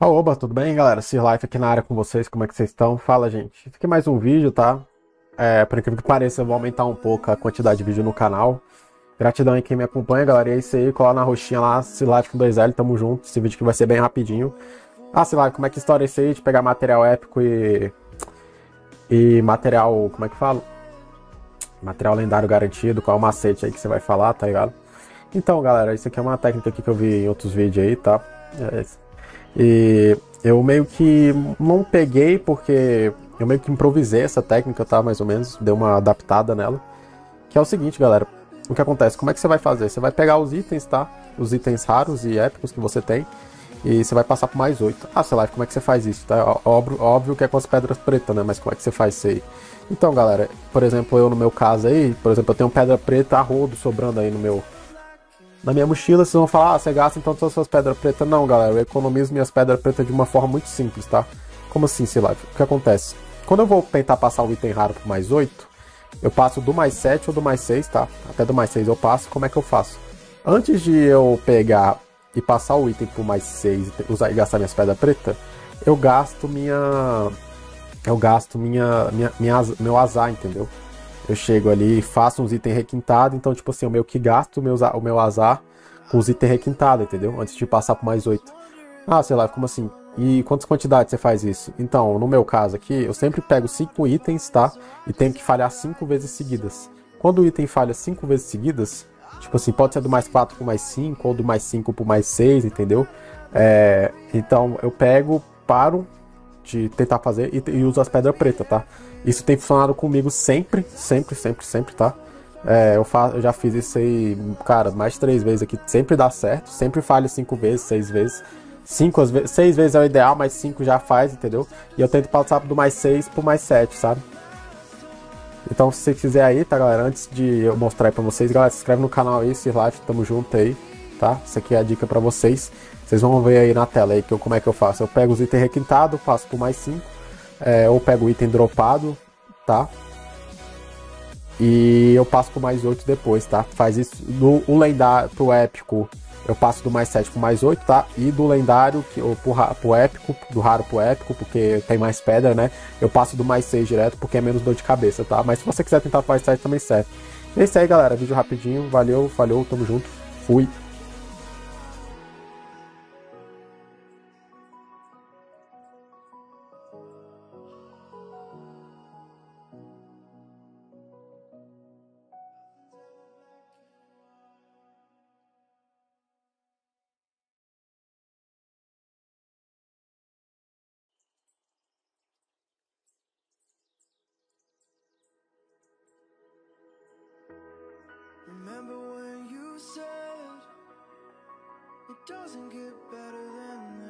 Oba, tudo bem, galera? SirLife aqui na área com vocês, como é que vocês estão? Fala, gente. Isso aqui é mais um vídeo, tá? Por incrível que pareça, eu vou aumentar um pouco a quantidade de vídeo no canal. Gratidão aí quem me acompanha, galera. E é isso aí, cola na roxinha lá, SirLife com 2L, tamo junto. Esse vídeo aqui vai ser bem rapidinho. Ah, SirLife, como é que história é isso aí de pegar material épico e material, como é que fala? Material lendário garantido, qual é o macete aí que você vai falar, tá ligado? Então, galera, isso aqui é uma técnica aqui que eu vi em outros vídeos aí, tá? E eu meio que não peguei porque eu meio que improvisei essa técnica, tá? Mais ou menos, dei uma adaptada nela. Que é o seguinte, galera, o que acontece? Como é que você vai fazer? Você vai pegar os itens, tá? Os itens raros e épicos que você tem e você vai passar por mais 8. Ah, SirLife, como é que você faz isso? Tá? Óbvio que é com as pedras pretas, né? Mas como é que você faz isso aí? Então, galera, por exemplo, eu no meu caso aí, por exemplo, eu tenho pedra preta a rodo sobrando aí no meu... Na minha mochila, vocês vão falar, ah, você gasta então todas as suas pedras pretas. Não, galera, eu economizo minhas pedras pretas de uma forma muito simples, tá? Como assim, SirLife? O que acontece? Quando eu vou tentar passar o item raro pro mais 8, eu passo do mais 7 ou do mais 6, tá? Até do mais 6 eu passo, como é que eu faço? Antes de eu pegar e passar o item pro mais 6 e gastar minhas pedras pretas, eu gasto meu azar, entendeu? Eu chego ali e faço uns itens requintados, então, tipo assim, eu meio que gasto o meu azar com os itens requintados, entendeu? Antes de passar pro mais 8. Ah, SirLife, como assim? E quantas quantidades você faz isso? Então, no meu caso aqui, eu sempre pego 5 itens, tá? E tenho que falhar 5 vezes seguidas. Quando o item falha 5 vezes seguidas, tipo assim, pode ser do mais 4 pro mais 5, ou do mais 5 pro mais 6, entendeu? Então, eu pego, paro de tentar fazer e uso as pedras pretas, tá? Isso tem funcionado comigo sempre, tá? Eu já fiz isso aí, cara, mais 3 vezes aqui. Sempre dá certo, sempre falho 5 vezes, 6 vezes. 6 vezes é o ideal, mas 5 já faz, entendeu? E eu tento passar do mais 6 pro mais 7, sabe? Então, se você quiser aí, tá, galera? Antes de eu mostrar aí pra vocês, galera, se inscreve no canal aí, SirLife, tamo junto aí, tá? Isso aqui é a dica pra vocês. Vocês vão ver aí na tela aí que como é que eu faço. Eu pego os itens requintados, passo por mais 5. Ou pego o item dropado, tá? E eu passo por mais 8 depois, tá? Faz isso do lendário pro épico. Eu passo do mais 7 pro mais 8, tá? E do lendário pro épico, do raro pro épico, porque tem mais pedra, né? Eu passo do mais 6 direto, porque é menos dor de cabeça, tá? Mas se você quiser tentar mais 7 também serve. É isso aí, galera. Vídeo rapidinho. Valeu, falhou, tamo junto. Fui. Remember when you said it doesn't get better than that.